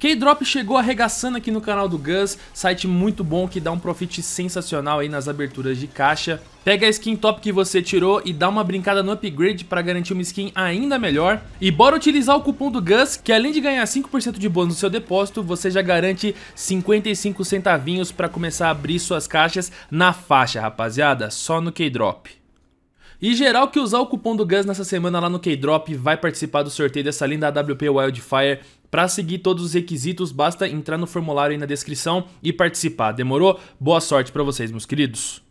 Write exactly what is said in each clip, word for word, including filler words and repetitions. K-Drop chegou arregaçando aqui no canal do Gus, site muito bom que dá um profit sensacional aí nas aberturas de caixa. Pega a skin top que você tirou e dá uma brincada no upgrade para garantir uma skin ainda melhor. E bora utilizar o cupom do Gus, que além de ganhar cinco por cento de bônus no seu depósito, você já garante cinquenta e cinco centavinhos para começar a abrir suas caixas na faixa, rapaziada, só no K-Drop. E geral que usar o cupom do Gus nessa semana lá no K-Drop vai participar do sorteio dessa linda A W P Wildfire. Para seguir todos os requisitos, basta entrar no formulário aí na descrição e participar. Demorou? Boa sorte para vocês, meus queridos.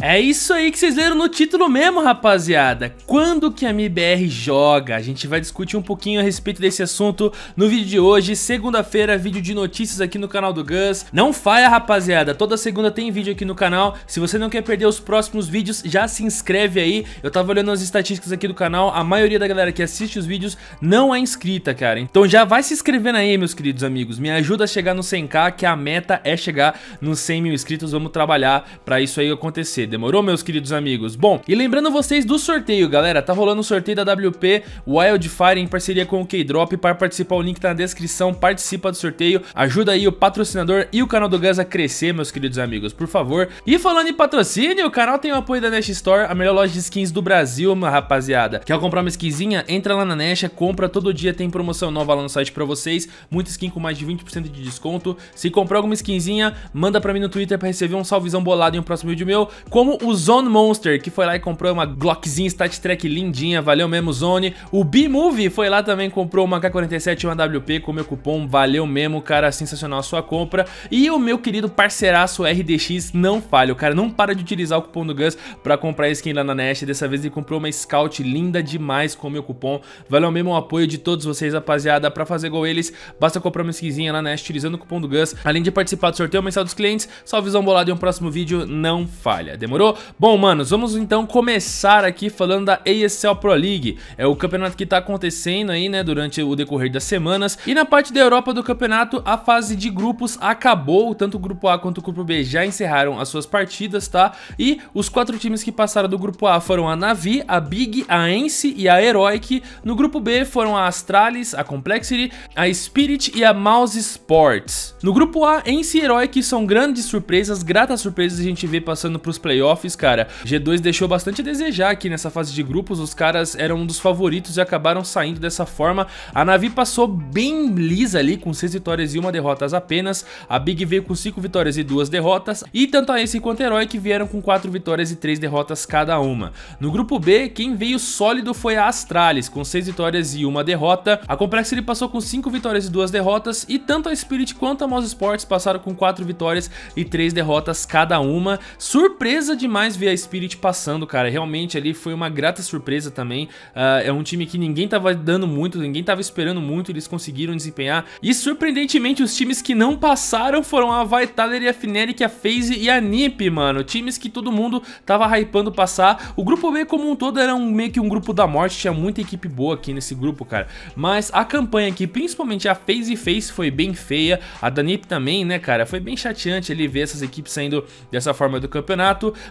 É isso aí que vocês leram no título mesmo, rapaziada. Quando que a M I B R joga? A gente vai discutir um pouquinho a respeito desse assunto no vídeo de hoje, segunda-feira, vídeo de notícias aqui no canal do Gus. Não falha, rapaziada, toda segunda tem vídeo aqui no canal. Se você não quer perder os próximos vídeos, já se inscreve aí. Eu tava olhando as estatísticas aqui do canal, a maioria da galera que assiste os vídeos não é inscrita, cara. Então já vai se inscrevendo aí, meus queridos amigos. Me ajuda a chegar no cem K, que a meta é chegar nos cem mil inscritos. Vamos trabalhar pra isso aí acontecer. Demorou, meus queridos amigos? Bom, e lembrando vocês do sorteio, galera, tá rolando o sorteio da A W P Wildfire em parceria com o K-Drop. Para participar, o link tá na descrição, participa do sorteio, ajuda aí o patrocinador e o canal do Gus a crescer, meus queridos amigos, por favor. E falando em patrocínio, o canal tem o apoio da Nash Store, a melhor loja de skins do Brasil, minha rapaziada. Quer comprar uma skinzinha? Entra lá na Nash, compra, todo dia tem promoção nova lá no site pra vocês, muita skin com mais de vinte por cento de desconto. Se comprar alguma skinzinha, manda pra mim no Twitter pra receber um salvezão bolado em um próximo vídeo meu, como o Zone Monster, que foi lá e comprou uma Glockzinha Stat Track lindinha, valeu mesmo, Zone. O B-Movie foi lá também, comprou uma K quarenta e sete e uma A W P com meu cupom, valeu mesmo, cara, sensacional a sua compra. E o meu querido parceiraço R D X, não falha, o cara não para de utilizar o cupom do Gus pra comprar skin lá na Nash. Dessa vez ele comprou uma Scout linda demais com meu cupom, valeu mesmo o apoio de todos vocês, rapaziada. Pra fazer igual eles, basta comprar uma skinzinha lá na Nash utilizando o cupom do Gus, além de participar do sorteio mensal dos clientes. Salvezão bolado em um próximo vídeo, não falha. Demorou? Bom, manos, vamos então começar aqui falando da E S L Pro League. É o campeonato que tá acontecendo aí, né, durante o decorrer das semanas. E na parte da Europa do campeonato, a fase de grupos acabou. Tanto o grupo A quanto o grupo B já encerraram as suas partidas, tá? E os quatro times que passaram do grupo A foram a Navi, a Big, a Ence e a Heroic. No grupo B foram a Astralis, a Complexity, a Spirit e a Mouse Sports. No grupo A, Ence e Heroic são grandes surpresas, gratas surpresas a gente vê passando pros playoffs, cara. G dois deixou bastante a desejar aqui nessa fase de grupos, os caras eram um dos favoritos e acabaram saindo dessa forma. A Navi passou bem lisa ali, com seis vitórias e uma derrota apenas. A Big veio com cinco vitórias e duas derrotas. E tanto a Ence quanto a Heroic vieram com quatro vitórias e três derrotas cada uma. No grupo B, quem veio sólido foi a Astralis, com seis vitórias e uma derrota. A Complexity passou com cinco vitórias e duas derrotas. E tanto a Spirit quanto a Mouse Sports passaram com quatro vitórias e três derrotas cada uma. Surpresa! Surpresa demais ver a Spirit passando, cara. Realmente ali foi uma grata surpresa também. Uh, é um time que ninguém tava dando muito, ninguém tava esperando muito, eles conseguiram desempenhar. E surpreendentemente, os times que não passaram foram a Vitalier e a Fnatic, a FaZe e a Nip, mano. Times que todo mundo tava hypando passar. O grupo B como um todo era um, meio que um grupo da morte, tinha muita equipe boa aqui nesse grupo, cara. Mas a campanha aqui, principalmente a FaZe fez, foi bem feia. A da Nip também, né, cara? Foi bem chateante ali ver essas equipes saindo dessa forma do campeonato.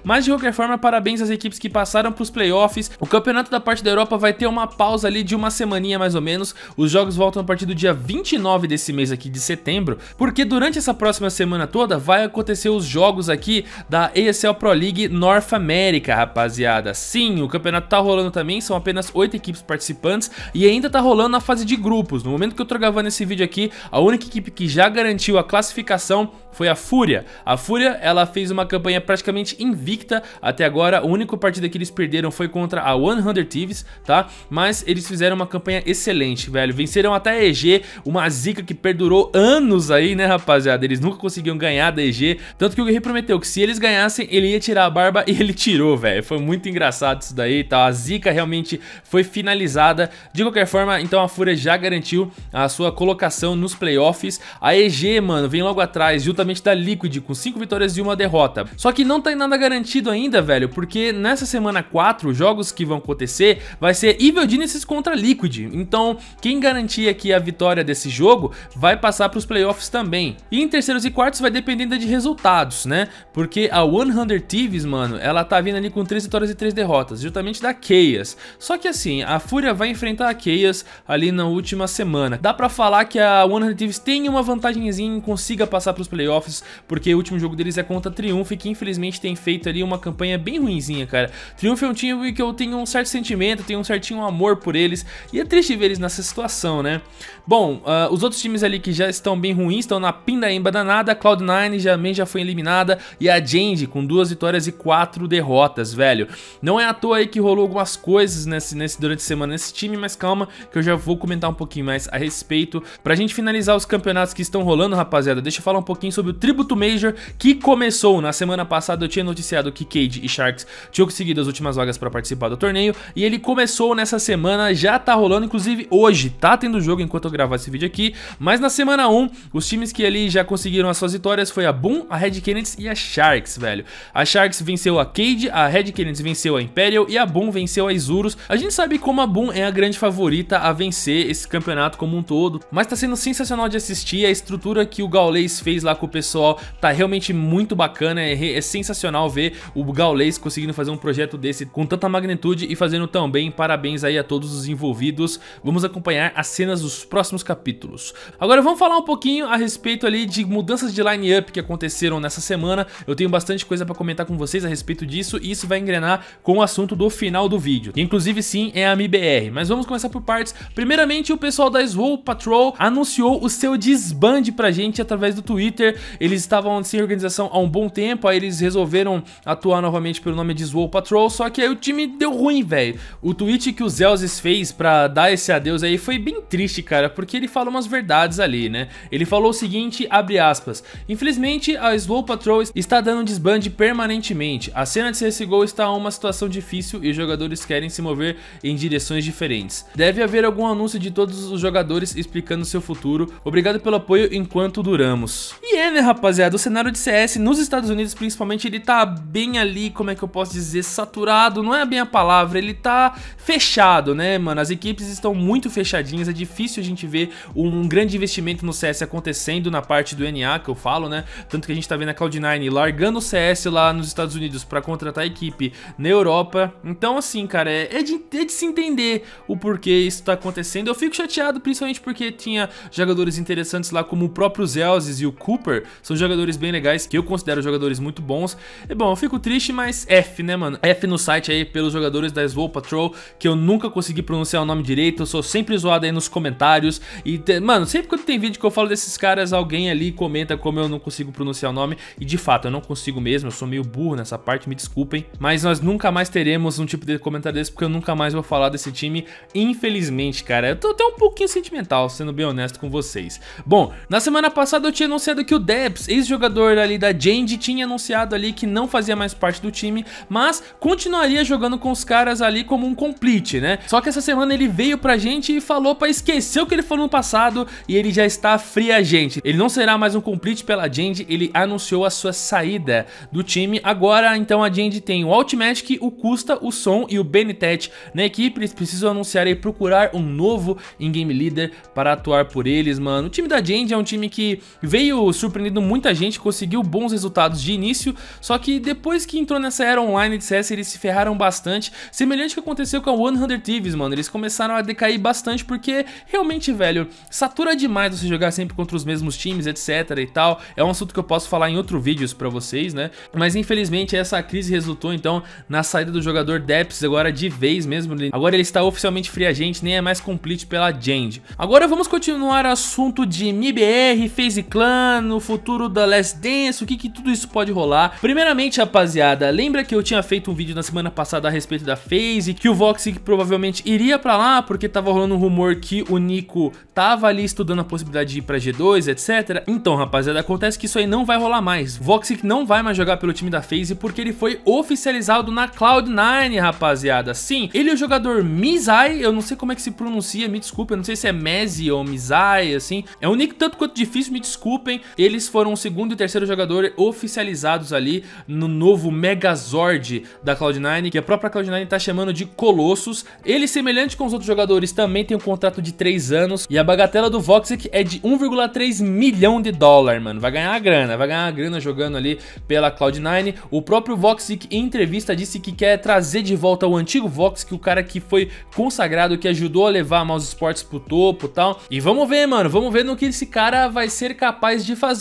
Mas de qualquer forma, parabéns às equipes que passaram para os playoffs. O campeonato da parte da Europa vai ter uma pausa ali de uma semaninha mais ou menos. Os jogos voltam a partir do dia vinte e nove desse mês aqui de setembro, porque durante essa próxima semana toda vai acontecer os jogos aqui da E S L Pro League North America, rapaziada. Sim, o campeonato tá rolando também, são apenas oito equipes participantes e ainda tá rolando na fase de grupos. No momento que eu tô gravando esse vídeo aqui, a única equipe que já garantiu a classificação foi a Fúria. A Fúria, ela fez uma campanha praticamente invicta até agora. A única partida que eles perderam foi contra a cem Thieves, tá? Mas eles fizeram uma campanha excelente, velho. Venceram até a E G, uma zica que perdurou anos aí, né, rapaziada? Eles nunca conseguiam ganhar da E G, tanto que o Guerreiro prometeu que se eles ganhassem, ele ia tirar a barba e ele tirou, velho. Foi muito engraçado isso daí, tá? A zica realmente foi finalizada. De qualquer forma, então a Fúria já garantiu a sua colocação nos playoffs. A E G, mano, vem logo atrás, juntamente justamente da Liquid, com cinco vitórias e uma derrota. Só que não tá em nada garantido ainda, velho, porque nessa semana quatro, os jogos que vão acontecer vai ser Evil Geniuses contra Liquid. Então, quem garantir aqui a vitória desse jogo vai passar para os playoffs também. E em terceiros e quartos vai depender ainda de resultados, né? Porque a cem Thieves, mano, ela tá vindo ali com três vitórias e três derrotas, justamente da Chaos. Só que assim, a Fúria vai enfrentar a Chaos ali na última semana. Dá pra falar que a cem Thieves tem uma vantagenzinha e consiga passar pros playoffs, porque o último jogo deles é contra a Triumph, que infelizmente tem feito ali uma campanha bem ruinzinha, cara. Triumph é um time que eu tenho um certo sentimento, tenho um certinho amor por eles, e é triste ver eles nessa situação, né? Bom, uh, os outros times ali que já estão bem ruins, estão na pindaíba danada. A Cloud nine também já foi eliminada, e a Genji com duas vitórias e quatro derrotas, velho. Não é à toa aí que rolou algumas coisas nesse, nesse, durante a semana nesse time, mas calma que eu já vou comentar um pouquinho mais a respeito. Pra gente finalizar os campeonatos que estão rolando, rapaziada, deixa eu falar um pouquinho sobre o Tributo Major, que começou na semana passada. Eu tinha noticiado que Cage e Sharks tinham conseguido as últimas vagas pra participar do torneio, e ele começou nessa semana, já tá rolando, inclusive hoje, tá tendo jogo enquanto eu gravar esse vídeo aqui. Mas na semana um, os times que ali já conseguiram as suas vitórias foi a Boom, a Red Canids e a Sharks, velho. A Sharks venceu a Cage, a Red Canids venceu a Imperial e a Boom venceu a Isurus. A gente sabe como a Boom é a grande favorita a vencer esse campeonato como um todo, mas tá sendo sensacional de assistir. A estrutura que o Gaules fez lá com o pessoal tá realmente muito bacana, é, é sensacional ver o Gaules conseguindo fazer um projeto desse com tanta magnitude e fazendo tão bem. Parabéns aí a todos os envolvidos, vamos acompanhar as cenas dos próximos capítulos. Agora vamos falar um pouquinho a respeito ali de mudanças de line-up que aconteceram nessa semana. Eu tenho bastante coisa pra comentar com vocês a respeito disso, e isso vai engrenar com o assunto do final do vídeo, que inclusive sim é a M I B R, mas vamos começar por partes. Primeiramente, o pessoal da Swole Patrol anunciou o seu desbande pra gente através do Twitter. Eles estavam sem organização há um bom tempo, aí eles resolveram atuar novamente pelo nome de Swole Patrol, só que aí o time deu ruim, velho. O tweet que o Zelzes fez pra dar esse adeus aí foi bem triste, cara, porque ele fala umas verdades ali, né? Ele falou o seguinte, abre aspas: infelizmente a Swole Patrol está dando um desbande permanentemente. A cena de C S G O está uma situação difícil e os jogadores querem se mover em direções diferentes. Deve haver algum anúncio de todos os jogadores explicando seu futuro. Obrigado pelo apoio enquanto duramos. E é, né, rapaziada, o cenário de C S nos Estados Unidos, principalmente, ele tá bem ali, como é que eu posso dizer, saturado, não é bem a palavra, ele tá fechado, né, mano? As equipes estão muito fechadinhas, é difícil a gente ver um grande investimento no C S acontecendo na parte do N A, que eu falo, né? Tanto que a gente tá vendo a Cloud nine largando o C S lá nos Estados Unidos pra contratar a equipe na Europa. Então, assim, cara, é, é, de, é de se entender o porquê isso tá acontecendo. Eu fico chateado, principalmente porque tinha jogadores interessantes lá, como o próprio Zelzes e o Cooper. São jogadores bem legais, que eu considero jogadores muito bons. E, bom, eu fico triste, mas F, né, mano? F no site aí pelos jogadores da Swole Patrol, que eu nunca consegui pronunciar o nome direito. Eu sou sempre zoado aí nos comentários. E, te... mano, sempre quando tem vídeo que eu falo desses caras, alguém ali comenta como eu não consigo pronunciar o nome. E, de fato, eu não consigo mesmo. Eu sou meio burro nessa parte, me desculpem. Mas nós nunca mais teremos um tipo de comentário desse, porque eu nunca mais vou falar desse time, infelizmente, cara. Eu tô até um pouquinho sentimental, sendo bem honesto com vocês. Bom, na semana passada eu tinha anunciado que o Debs, ex-jogador ali da Genji, tinha anunciado ali que não fazia mais parte do time, mas continuaria jogando com os caras ali como um complete, né? Só que essa semana ele veio pra gente e falou pra esquecer o que ele falou no passado, e ele já está fria, gente. Ele não será mais um complete pela Genji, ele anunciou a sua saída do time. Agora, então, a Genji tem o Altmatic, o Custa, o Som e o Benitet na equipe. Eles precisam anunciar e procurar um novo in-game leader para atuar por eles, mano. O time da Genji é um time que veio surpreendendo muita gente, conseguiu bons resultados de início, só que depois que entrou nessa era online de C S, eles se ferraram bastante, semelhante ao que aconteceu com a cem Thieves, mano. Eles começaram a decair bastante, porque realmente, velho, satura demais você jogar sempre contra os mesmos times, etc e tal. É um assunto que eu posso falar em outro vídeo pra vocês, né? Mas infelizmente essa crise resultou, então, na saída do jogador Depps, agora de vez mesmo. Agora ele está oficialmente free agent, nem é mais complete pela Genji. Agora vamos continuar o assunto de M I B R, FaZe Clan, o futuro da Last Dance, o que que tudo isso pode rolar. Primeiramente, rapaziada, lembra que eu tinha feito um vídeo na semana passada a respeito da FaZe, que o Voxic provavelmente iria pra lá, porque tava rolando um rumor que o Nico tava ali estudando a possibilidade de ir pra G dois, etcétera. Então, rapaziada, acontece que isso aí não vai rolar mais. Voxic não vai mais jogar pelo time da FaZe, porque ele foi oficializado na Cloud nine, rapaziada. Sim, ele é o jogador mezii, eu não sei como é que se pronuncia, me desculpa, eu não sei se é mezii ou mezii, assim. É um nick tanto quanto difícil, me desculpem. Ele eles foram o segundo e terceiro jogador oficializados ali no novo Megazord da Cloud nine, que a própria Cloud nine está chamando de Colossus. Ele, semelhante com os outros jogadores, também tem um contrato de três anos, e a bagatela do Voxic é de um vírgula três milhão de dólar, mano. Vai ganhar a grana, vai ganhar a grana jogando ali pela Cloud nine. O próprio Voxic, em entrevista, disse que quer trazer de volta o antigo Voxic, o cara que foi consagrado, que ajudou a levar a Mouse Sports pro topo e tal. E vamos ver, mano, vamos ver no que esse cara vai ser capaz de fazer.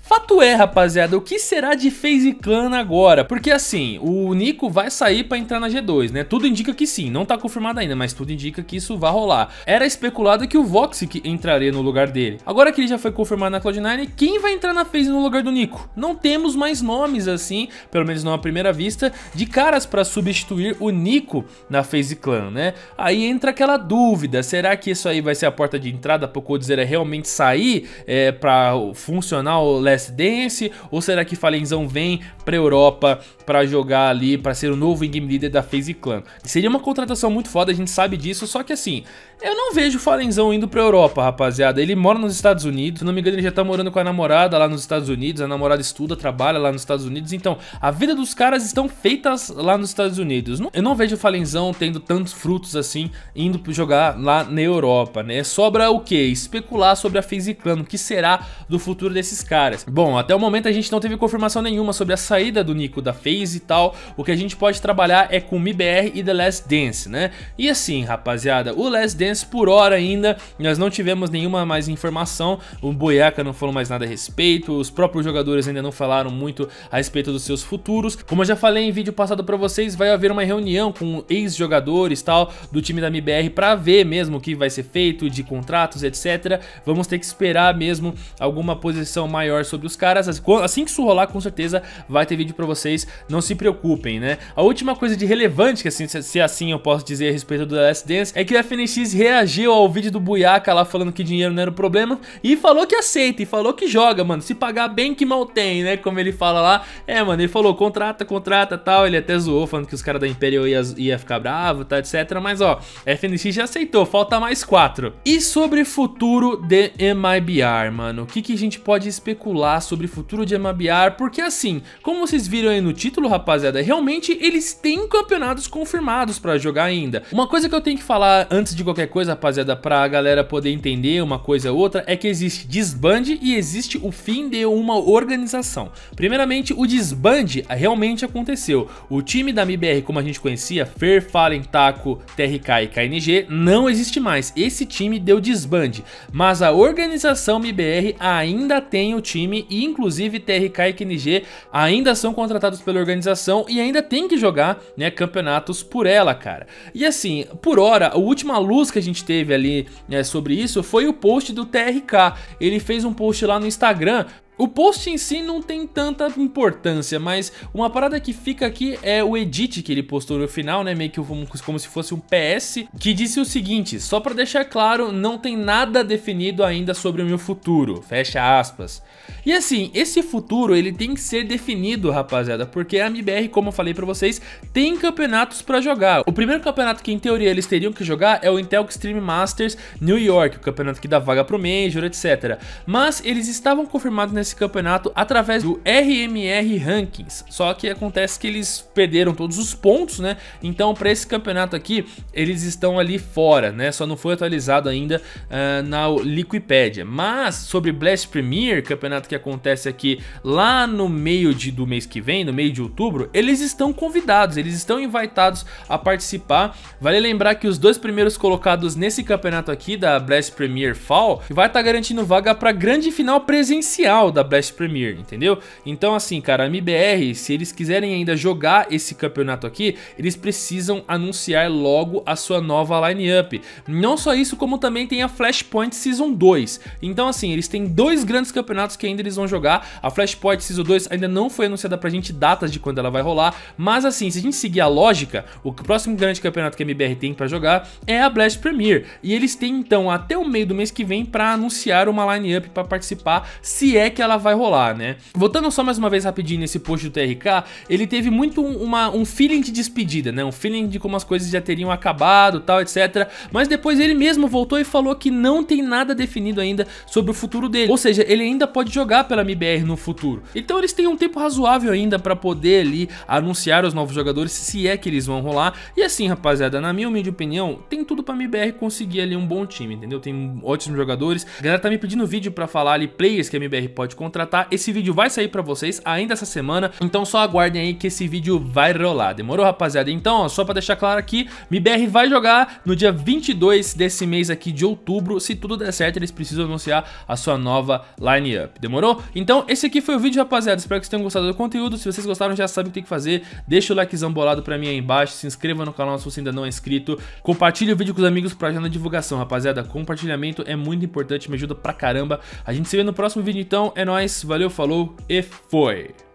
Fato é, rapaziada, o que será de FaZe Clan agora? Porque assim, o Nico vai sair pra entrar na G dois, né? Tudo indica que sim, não tá confirmado ainda, mas tudo indica que isso vai rolar. Era especulado que o Voxic entraria no lugar dele. Agora que ele já foi confirmado na Cloud nine, quem vai entrar na FaZe no lugar do Nico? Não temos mais nomes assim, pelo menos não à primeira vista, de caras pra substituir o Nico na FaZe Clan, né? Aí entra aquela dúvida, será que isso aí vai ser a porta de entrada pro Coldzera realmente sair é, pra funcionar o Last Dance? Ou será que Falenzão vem pra Europa pra jogar ali, pra ser o novo in-game leader da FaZe Clan? Seria uma contratação muito foda, a gente sabe disso, só que assim, eu não vejo o Falenzão indo pra Europa, rapaziada. Ele mora nos Estados Unidos, se não me engano ele já tá morando com a namorada lá nos Estados Unidos, a namorada estuda, trabalha lá nos Estados Unidos, então a vida dos caras estão feitas lá nos Estados Unidos. Eu não vejo o Falenzão tendo tantos frutos assim, indo jogar lá na Europa, né? Sobra o que? Especular sobre a FaZe Clan, o que será do futuro desses caras. Bom, até o momento a gente não teve confirmação nenhuma sobre a saída do Nico da FaZe e tal, o que a gente pode trabalhar é com o M I B R e The Last Dance, né? E assim, rapaziada, o Last Dance por hora ainda, nós não tivemos nenhuma mais informação, o Boiaca não falou mais nada a respeito, os próprios jogadores ainda não falaram muito a respeito dos seus futuros. Como eu já falei em vídeo passado pra vocês, vai haver uma reunião com ex-jogadores tal, do time da M I B R, pra ver mesmo o que vai ser feito, de contratos, etcétera. Vamos ter que esperar mesmo alguma posição maior sobre os caras. Assim que isso rolar, com certeza vai ter vídeo pra vocês, não se preocupem, né? A última coisa de relevante, que assim, se assim eu posso dizer a respeito do The Last Dance, é que o F N X reagiu ao vídeo do Buiaca lá falando que dinheiro não era o problema, e falou que aceita, e falou que joga, mano, se pagar bem que mal tem, né? Como ele fala lá, é, mano, ele falou, contrata, contrata, tal, ele até zoou, falando que os caras da Imperial ia, ia ficar bravo, tá, etcétera. Mas ó, F N X já aceitou, falta mais quatro. E sobre futuro de M I B R, mano, o que, que a gente pode especular sobre futuro de M I B R? Porque assim, como vocês viram aí no título, rapaziada, realmente eles têm campeonatos confirmados pra jogar ainda. Uma coisa que eu tenho que falar antes de qualquer coisa, rapaziada, pra galera poder entender uma coisa ou outra, é que existe desbande e existe o fim de uma organização. Primeiramente, o desbande realmente aconteceu. O time da M I B R, como a gente conhecia, Fer, Fallen, Taco, T R K e K N G, não existe mais. Esse time deu desbande, mas a organização M I B R ainda tem o time, e inclusive T R K e K N G ainda são contratados pela organização e ainda tem que jogar, né, campeonatos por ela, cara. E assim, por hora, a última luz que a gente teve ali, né, sobre isso foi o post do T R K. Ele fez um post lá no Instagram. O post em si não tem tanta importância, mas uma parada que fica aqui é o edit que ele postou no final, né? Meio que como, como se fosse um P S, que disse o seguinte: só pra deixar claro, não tem nada definido ainda sobre o meu futuro, fecha aspas. E assim, esse futuro ele tem que ser definido, rapaziada, porque a M I B R, como eu falei pra vocês, tem campeonatos pra jogar. O primeiro campeonato que em teoria eles teriam que jogar é o Intel Extreme Masters New York, o campeonato que dá vaga pro Major, etcétera. Mas eles estavam confirmados nesse campeonato através do R M R Rankings, só que acontece que eles perderam todos os pontos, né? Então para esse campeonato aqui eles estão ali fora, né? Só não foi atualizado ainda uh, na Liquipédia. Mas sobre Blast Premier, campeonato que acontece aqui lá no meio de, do mês que vem, no meio de outubro, eles estão convidados, eles estão invitados a participar. Vale lembrar que os dois primeiros colocados nesse campeonato aqui da Blast Premier Fall vai estar tá garantindo vaga para grande final presencial da da Blast Premier, entendeu? Então assim, cara, a M I B R, se eles quiserem ainda jogar esse campeonato aqui, eles precisam anunciar logo a sua nova lineup. Não só isso, como também tem a Flashpoint Season dois. Então assim, eles têm dois grandes campeonatos que ainda eles vão jogar. A Flashpoint Season dois ainda não foi anunciada pra gente datas de quando ela vai rolar, mas assim, se a gente seguir a lógica, o próximo grande campeonato que a M I B R tem pra jogar é a Blast Premier, e eles têm então até o meio do mês que vem pra anunciar uma lineup pra participar, se é que que ela vai rolar, né? Voltando só mais uma vez rapidinho nesse post do T R K, ele teve muito uma, um feeling de despedida, né? Um feeling de como as coisas já teriam acabado, tal, etcétera. Mas depois ele mesmo voltou e falou que não tem nada definido ainda sobre o futuro dele. Ou seja, ele ainda pode jogar pela M I B R no futuro. Então eles têm um tempo razoável ainda pra poder ali anunciar os novos jogadores, se é que eles vão rolar. E assim, rapaziada, na minha humilde opinião, tem tudo pra M I B R conseguir ali um bom time, entendeu? Tem ótimos jogadores. A galera tá me pedindo vídeo pra falar ali players que a M I B R pode contratar. Esse vídeo vai sair pra vocês ainda essa semana, então só aguardem aí que esse vídeo vai rolar. Demorou, rapaziada? Então, ó, só pra deixar claro aqui, M I B R vai jogar no dia vinte e dois desse mês aqui de outubro. Se tudo der certo, eles precisam anunciar a sua nova line-up. Demorou? Então, esse aqui foi o vídeo, rapaziada. Espero que vocês tenham gostado do conteúdo. Se vocês gostaram, já sabem o que tem que fazer. Deixa o likezão bolado pra mim aí embaixo. Se inscreva no canal se você ainda não é inscrito. Compartilhe o vídeo com os amigos pra ajudar na divulgação, rapaziada. Compartilhamento é muito importante, me ajuda pra caramba. A gente se vê no próximo vídeo, então. É nóis, valeu, falou e foi!